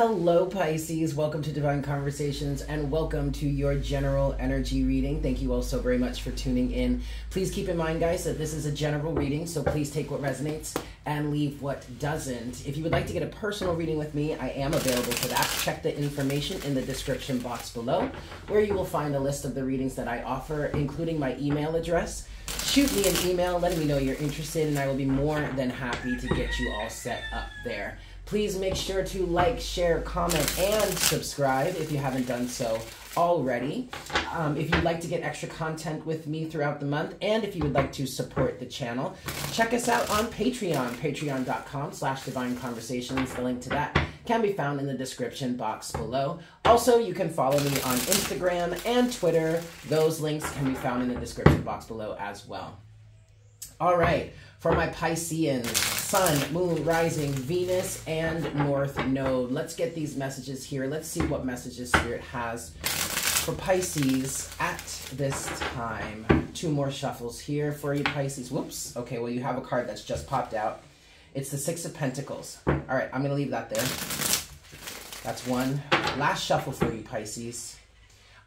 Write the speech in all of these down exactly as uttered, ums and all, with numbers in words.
Hello, Pisces. Welcome to Divine Conversations and welcome to your general energy reading. Thank you all so very much for tuning in. Please keep in mind, guys, that this is a general reading, so please take what resonates and leave what doesn't. If you would like to get a personal reading with me, I am available for that. Check the information in the description box below, where you will find a list of the readings that I offer, including my email address. Shoot me an email letting me know you're interested, and I will be more than happy to get you all set up there. Please make sure to like, share, comment, and subscribe if you haven't done so already. Um, if you'd like to get extra content with me throughout the month, and if you would like to support the channel, check us out on Patreon, patreon.com slash divine conversations. The link to that can be found in the description box below. Also, you can follow me on Instagram and Twitter. Those links can be found in the description box below as well. All right, for my Pisceans, Sun, Moon, Rising, Venus, and North Node. Let's get these messages here. Let's see what messages Spirit has for Pisces at this time. Two more shuffles here for you, Pisces. Whoops. Okay, well, you have a card that's just popped out. It's the Six of Pentacles. All right, I'm going to leave that there. That's one. Last shuffle for you, Pisces.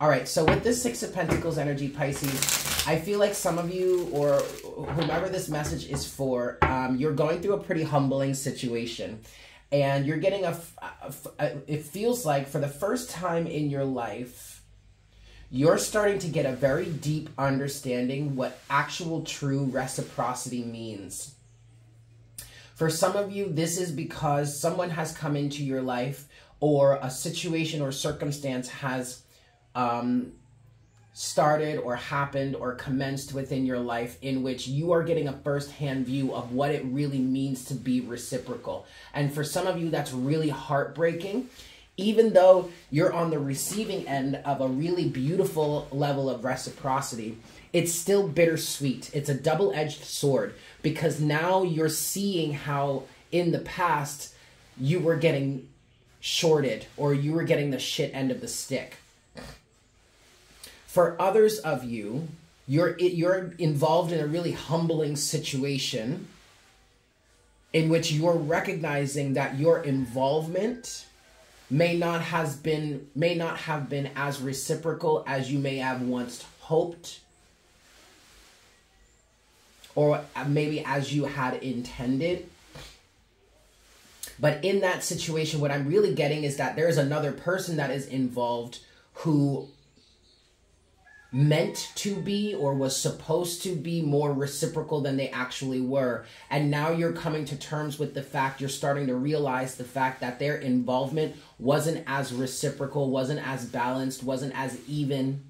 All right, so with this Six of Pentacles energy, Pisces, I feel like some of you or whomever this message is for, um, you're going through a pretty humbling situation, and you're getting a, a, a, it feels like for the first time in your life, you're starting to get a very deep understanding what actual true reciprocity means. For some of you, this is because someone has come into your life, or a situation or circumstance has um, started or happened or commenced within your life in which you are getting a first-hand view of what it really means to be reciprocal. And for some of you, that's really heartbreaking, even though you're on the receiving end of a really beautiful level of reciprocity. It's still bittersweet. It's a double-edged sword, because now you're seeing how in the past you were getting shorted, or you were getting the shit end of the stick. For others of you, you're, you're involved in a really humbling situation in which you're recognizing that your involvement may not, has been, may not have been as reciprocal as you may have once hoped, or maybe as you had intended. But in that situation, what I'm really getting is that there is another person that is involved who meant to be or was supposed to be more reciprocal than they actually were. And now you're coming to terms with the fact, you're starting to realize the fact that their involvement wasn't as reciprocal, wasn't as balanced, wasn't as even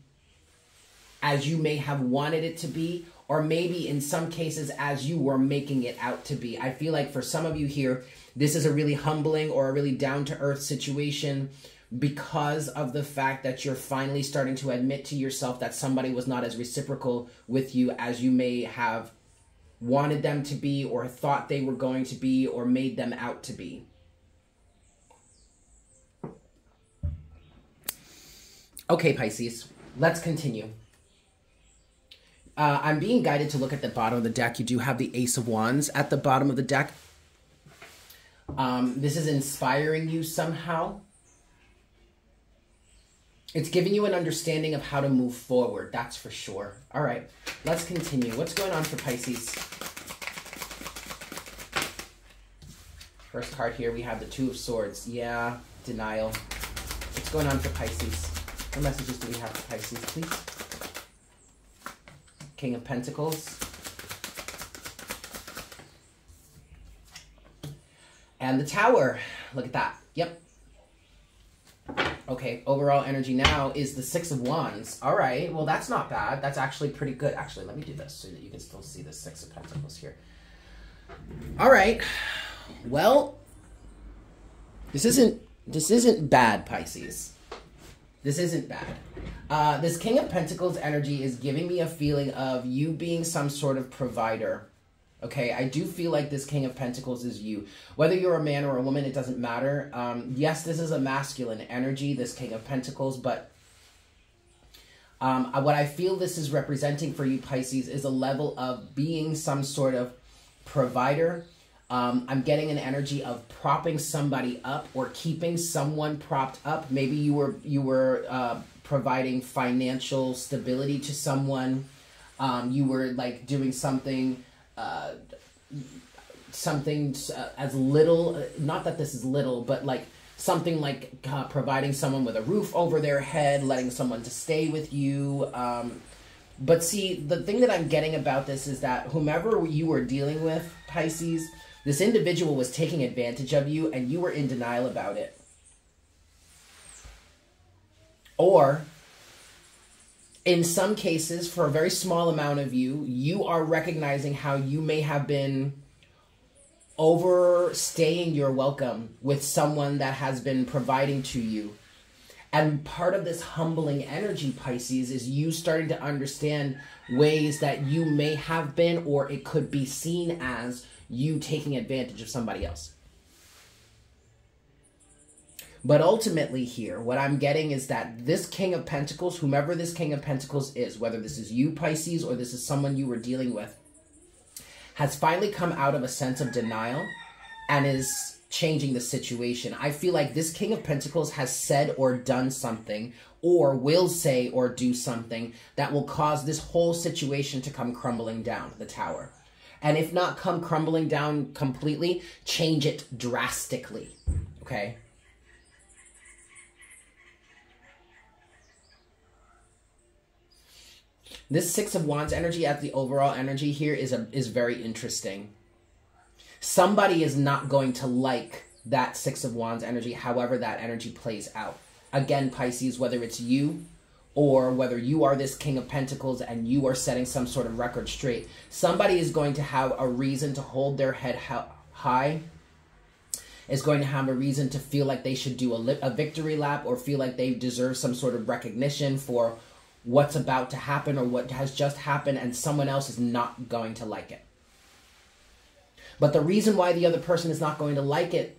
as you may have wanted it to be, or maybe in some cases as you were making it out to be. I feel like for some of you here, this is a really humbling or a really down-to-earth situation, because of the fact that you're finally starting to admit to yourself that somebody was not as reciprocal with you as you may have wanted them to be, or thought they were going to be, or made them out to be. Okay, Pisces, let's continue. Uh, I'm being guided to look at the bottom of the deck. You do have the Ace of Wands at the bottom of the deck. Um, this is inspiring you somehow. It's giving you an understanding of how to move forward, that's for sure. All right, let's continue. What's going on for Pisces? First card here, we have the Two of Swords. Yeah, denial. What's going on for Pisces? What messages do we have for Pisces, please? King of Pentacles. And the Tower. Look at that. Yep. Okay, overall energy now is the Six of Wands. All right, well, that's not bad. That's actually pretty good. Actually, let me do this so that you can still see the Six of Pentacles here. All right, well, this isn't, this isn't bad, Pisces. This isn't bad. Uh, this King of Pentacles energy is giving me a feeling of you being some sort of provider. Okay, I do feel like this King of Pentacles is you. Whether you're a man or a woman, it doesn't matter. Um, yes, this is a masculine energy, this King of Pentacles, but um, what I feel this is representing for you, Pisces, is a level of being some sort of provider, Um, I'm getting an energy of propping somebody up or keeping someone propped up. Maybe you were, you were uh, providing financial stability to someone. Um, you were like doing something, uh, something uh, as little, not that this is little, but like something like uh, providing someone with a roof over their head, letting someone to stay with you. Um, but see, the thing that I'm getting about this is that whomever you were dealing with, Pisces, this individual was taking advantage of you and you were in denial about it. Or, in some cases, for a very small amount of you, you are recognizing how you may have been overstaying your welcome with someone that has been providing to you. And part of this humbling energy, Pisces, is you starting to understand ways that you may have been, or it could be seen as, you taking advantage of somebody else. But ultimately here, what I'm getting is that this King of Pentacles, whomever this King of Pentacles is, whether this is you, Pisces, or this is someone you were dealing with, has finally come out of a sense of denial and is changing the situation. I feel like this King of Pentacles has said or done something, or will say or do something that will cause this whole situation to come crumbling down, the tower. And if not come crumbling down completely, change it drastically, okay? This Six of Wands energy at the overall energy here is a, is very interesting. Somebody is not going to like that Six of Wands energy, however that energy plays out. Again, Pisces, whether it's you or whether you are this King of Pentacles and you are setting some sort of record straight, somebody is going to have a reason to hold their head high, is going to have a reason to feel like they should do a, li a victory lap or feel like they deserve some sort of recognition for what's about to happen or what has just happened, and someone else is not going to like it. But the reason why the other person is not going to like it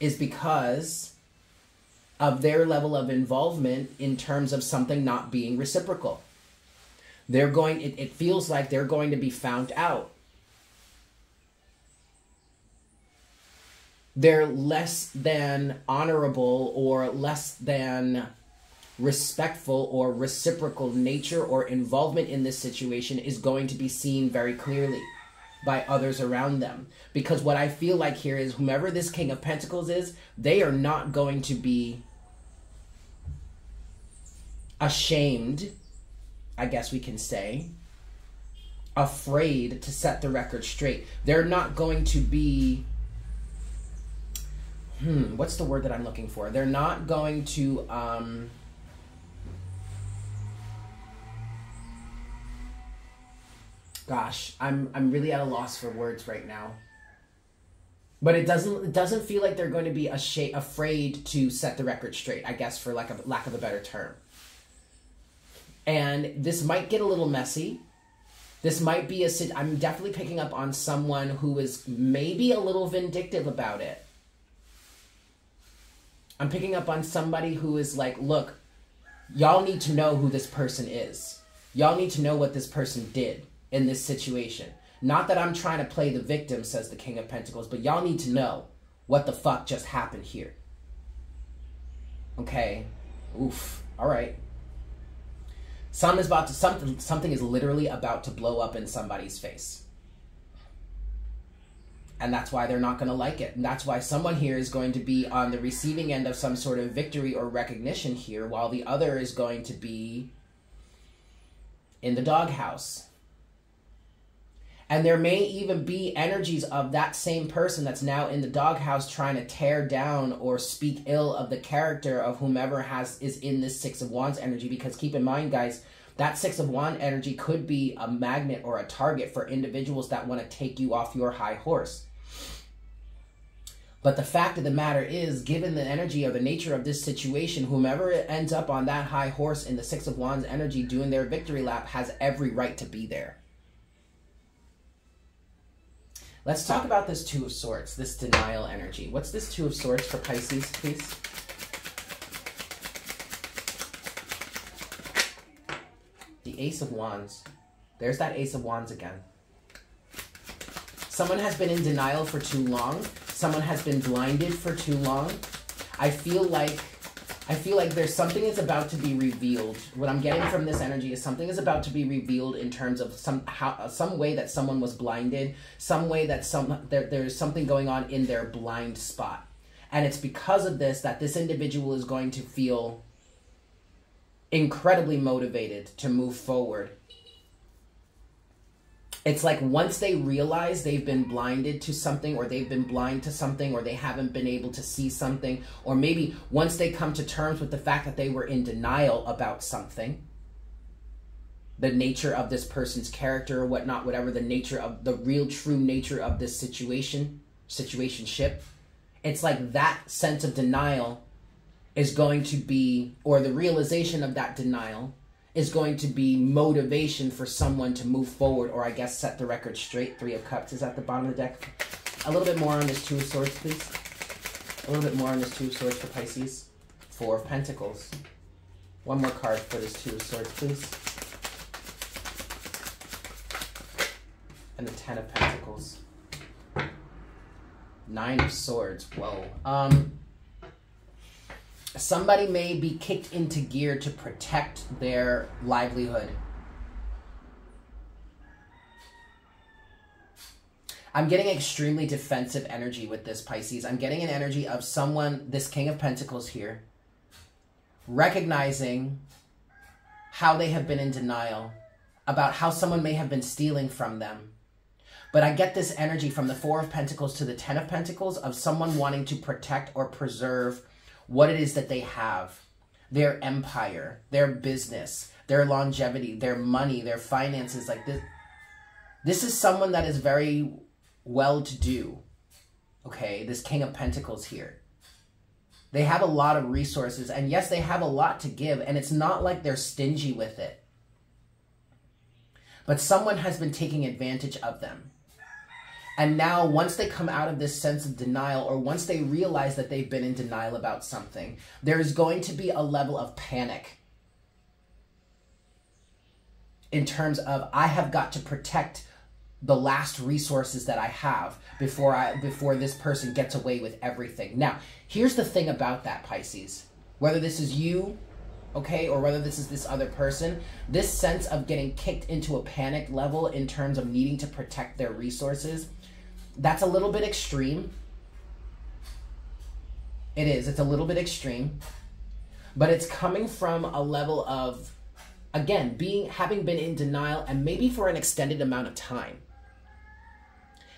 is because of their level of involvement in terms of something not being reciprocal. They're going, it, it feels like they're going to be found out. They're less than honorable or less than respectful or reciprocal nature or involvement in this situation is going to be seen very clearly by others around them. Because what I feel like here is whomever this King of Pentacles is, they are not going to be ashamed, I guess we can say, afraid to set the record straight. They're not going to be, hmm, what's the word that I'm looking for? They're not going to, um... Gosh, I'm I'm really at a loss for words right now. But it doesn't it doesn't feel like they're going to be afraid to set the record straight, I guess, for like a lack of a better term. And this might get a little messy. This might be a I'm definitely picking up on someone who is maybe a little vindictive about it. I'm picking up on somebody who is like, look, y'all need to know who this person is. Y'all need to know what this person did in this situation. Not that I'm trying to play the victim, says the King of Pentacles, but y'all need to know what the fuck just happened here. Okay. Oof. All right. Some is about to, something, something is literally about to blow up in somebody's face. And that's why they're not going to like it. And that's why someone here is going to be on the receiving end of some sort of victory or recognition here, while the other is going to be in the doghouse. And there may even be energies of that same person that's now in the doghouse trying to tear down or speak ill of the character of whomever has is in this Six of Wands energy. Because keep in mind, guys, that Six of Wands energy could be a magnet or a target for individuals that want to take you off your high horse. But the fact of the matter is, given the energy or the nature of this situation, whomever ends up on that high horse in the Six of Wands energy doing their victory lap has every right to be there. Let's talk about this Two of Swords, this denial energy. What's this Two of Swords for Pisces, please? The Ace of Wands. There's that Ace of Wands again. Someone has been in denial for too long. Someone has been blinded for too long. I feel like I feel like there's something that's about to be revealed. What I'm getting from this energy is something is about to be revealed in terms of some how, some way that someone was blinded, some way that some there, there's something going on in their blind spot. And it's because of this that this individual is going to feel incredibly motivated to move forward. It's like once they realize they've been blinded to something, or they've been blind to something, or they haven't been able to see something, or maybe once they come to terms with the fact that they were in denial about something, the nature of this person's character or whatnot, whatever the nature of the real true nature of this situation, situationship, it's like that sense of denial is going to be, or the realization of that denial is going to be motivation for someone to move forward, or I guess set the record straight. Three of Cups is at the bottom of the deck. A little bit more on this Two of Swords, please. A little bit more on this Two of Swords for Pisces. Four of Pentacles. One more card for this Two of Swords, please. And the Ten of Pentacles. Nine of Swords, whoa. Um... Somebody may be kicked into gear to protect their livelihood. I'm getting extremely defensive energy with this, Pisces. I'm getting an energy of someone, this King of Pentacles here, recognizing how they have been in denial about how someone may have been stealing from them. But I get this energy from the Four of Pentacles to the Ten of Pentacles of someone wanting to protect or preserve what it is that they have, their empire, their business, their longevity, their money, their finances. Like this, this is someone that is very well-to-do, okay, this King of Pentacles here. They have a lot of resources, and yes, they have a lot to give, and it's not like they're stingy with it. But someone has been taking advantage of them. And now once they come out of this sense of denial, or once they realize that they've been in denial about something, there is going to be a level of panic in terms of, I have got to protect the last resources that I have before I before this person gets away with everything. Now, here's the thing about that, Pisces. Whether this is you, okay, or whether this is this other person, this sense of getting kicked into a panic level in terms of needing to protect their resources, that's a little bit extreme. It is. It's a little bit extreme. But it's coming from a level of, again, being having been in denial, and maybe for an extended amount of time.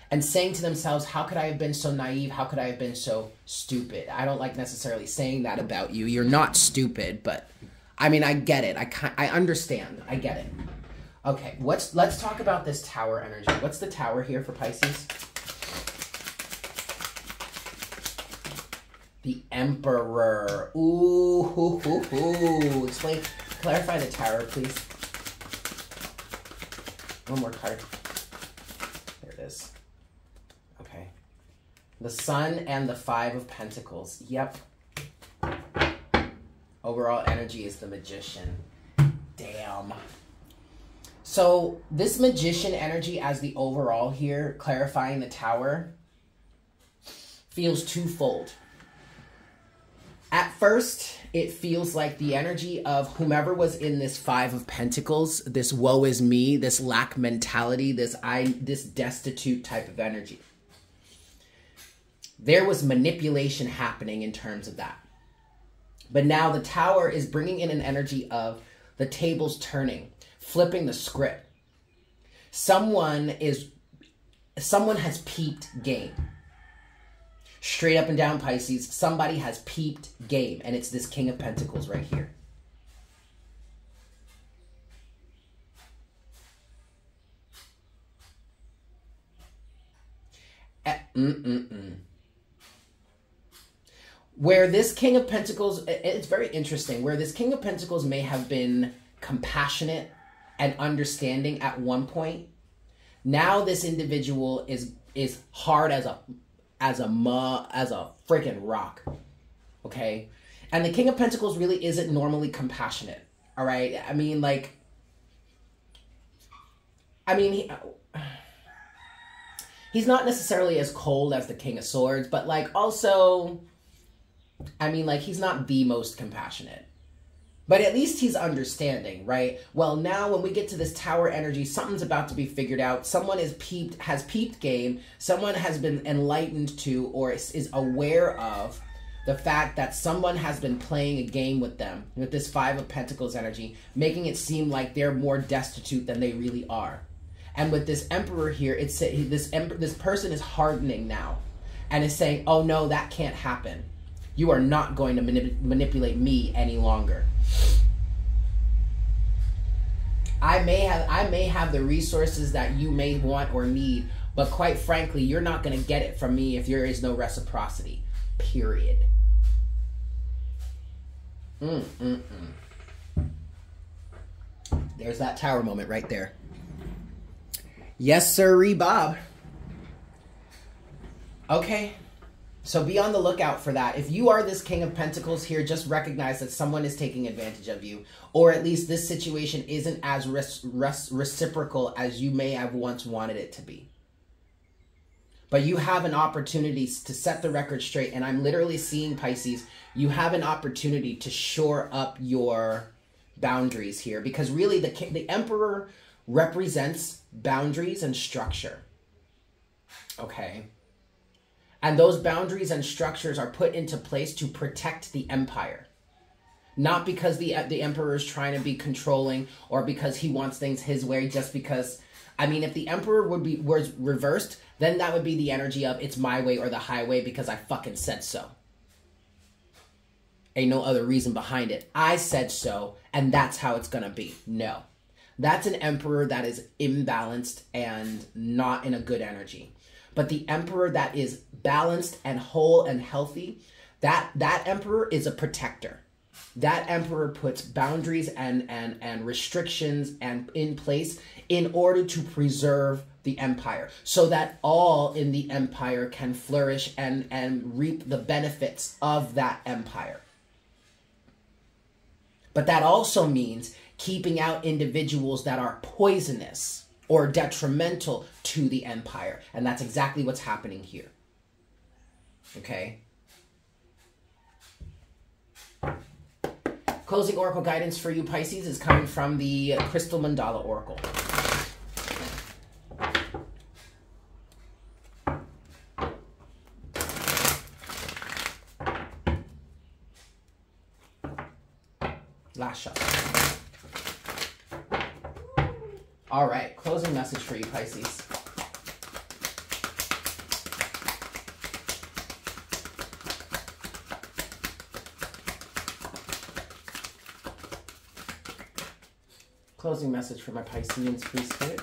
And saying to themselves, how could I have been so naive? How could I have been so stupid? I don't like necessarily saying that about you. You're not stupid, but I mean, I get it. I, I understand. I get it. Okay, what's, let's talk about this Tower energy. What's the Tower here for Pisces? The Emperor. Ooh, hoo, hoo, hoo. Explain, clarify the Tower, please. One more card. There it is. Okay. The Sun and the Five of Pentacles. Yep. Overall energy is the Magician. Damn. So this Magician energy as the overall here, clarifying the Tower, feels twofold. At first, it feels like the energy of whomever was in this Five of Pentacles, this woe is me, this lack mentality, this I, this destitute type of energy. There was manipulation happening in terms of that. But now the Tower is bringing in an energy of the tables turning, flipping the script. Someone is, someone has peeped game. Straight up and down, Pisces, somebody has peeped game, and it's this King of Pentacles right here. Mm-mm-mm. Where this King of Pentacles, it's very interesting, where this King of Pentacles may have been compassionate and understanding at one point, now this individual is is hard as a as a mu as a freaking rock, okay? And the King of Pentacles really isn't normally compassionate, all right? I mean, like, I mean, he, he's not necessarily as cold as the King of Swords, but, like, also, I mean, like, he's not the most compassionate. But at least he's understanding, right? Well, now when we get to this tower energy, something's about to be figured out. Someone is peeped, has peeped game. Someone has been enlightened to or is, is aware of the fact that someone has been playing a game with them, with this Five of Pentacles energy, making it seem like they're more destitute than they really are. And with this Emperor here, it's this emperor, this person is hardening now and is saying, oh no, that can't happen. You are not going to manip- manipulate me any longer. I may have I may have the resources that you may want or need, but quite frankly, you're not going to get it from me if there is no reciprocity. Period. Mm, mm, mm. There's that tower moment right there. Yes, sirree, Bob. Okay. So be on the lookout for that. If you are this King of Pentacles here, just recognize that someone is taking advantage of you, or at least this situation isn't as res res reciprocal as you may have once wanted it to be. But you have an opportunity to set the record straight, and I'm literally seeing, Pisces, you have an opportunity to shore up your boundaries here, because really the, the Emperor represents boundaries and structure, okay? And those boundaries and structures are put into place to protect the empire. Not because the, the emperor is trying to be controlling or because he wants things his way, just because, I mean, if the emperor would be, was reversed, then that would be the energy of it's my way or the highway because I fucking said so. Ain't no other reason behind it. I said so, and that's how it's gonna be. No. That's an emperor that is imbalanced and not in a good energy. But the emperor that is balanced and whole and healthy, that, that emperor is a protector. That emperor puts boundaries and, and, and restrictions and in place in order to preserve the empire so that all in the empire can flourish and, and reap the benefits of that empire. But that also means keeping out individuals that are poisonous or detrimental to the empire. And that's exactly what's happening here. Okay? Closing oracle guidance for you, Pisces, is coming from the Crystal Mandala Oracle. Last shot. All right, closing message for you, Pisces. Closing message for my Piscean free spirit.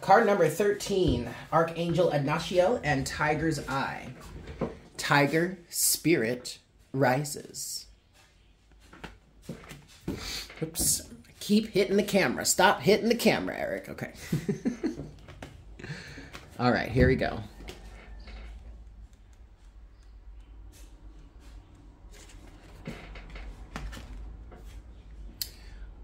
Card number thirteen, Archangel Ignacio and Tiger's Eye. Tiger spirit rises. Oops. Keep hitting the camera. Stop hitting the camera, Eric. Okay. All right, here we go.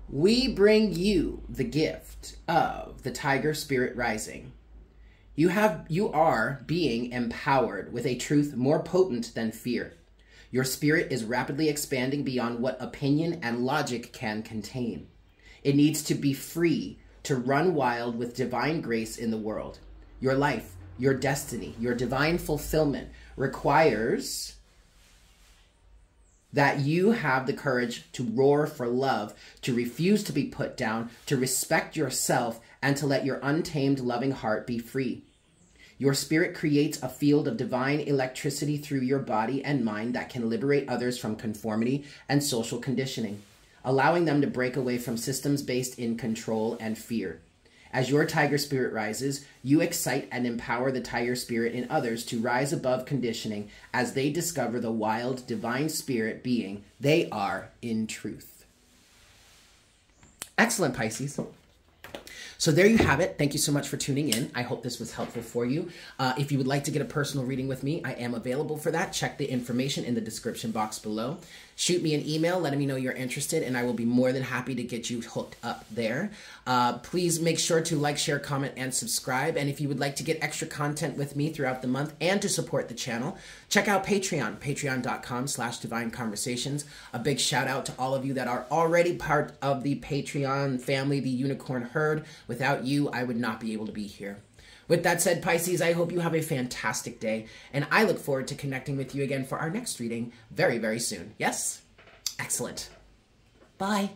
We bring you the gift of the tiger spirit rising. You have, you are being empowered with a truth more potent than fear. Your spirit is rapidly expanding beyond what opinion and logic can contain. It needs to be free to run wild with divine grace in the world. Your life, your destiny, your divine fulfillment requires that you have the courage to roar for love, to refuse to be put down, to respect yourself, and to let your untamed loving heart be free. Your spirit creates a field of divine electricity through your body and mind that can liberate others from conformity and social conditioning, allowing them to break away from systems based in control and fear. As your tiger spirit rises, you excite and empower the tiger spirit in others to rise above conditioning as they discover the wild, divine spirit being they are in truth. Excellent, Pisces. So there you have it. Thank you so much for tuning in. I hope this was helpful for you. Uh, if you would like to get a personal reading with me, I am available for that. Check the information in the description box below. Shoot me an email letting me know you're interested, and I will be more than happy to get you hooked up there. Uh, please make sure to like, share, comment, and subscribe. And if you would like to get extra content with me throughout the month and to support the channel, check out Patreon, patreon.com slash Divine Conversations. A big shout out to all of you that are already part of the Patreon family, the unicorn herd. Without you, I would not be able to be here. With that said, Pisces, I hope you have a fantastic day, and I look forward to connecting with you again for our next reading very, very soon. Yes? Excellent. Bye.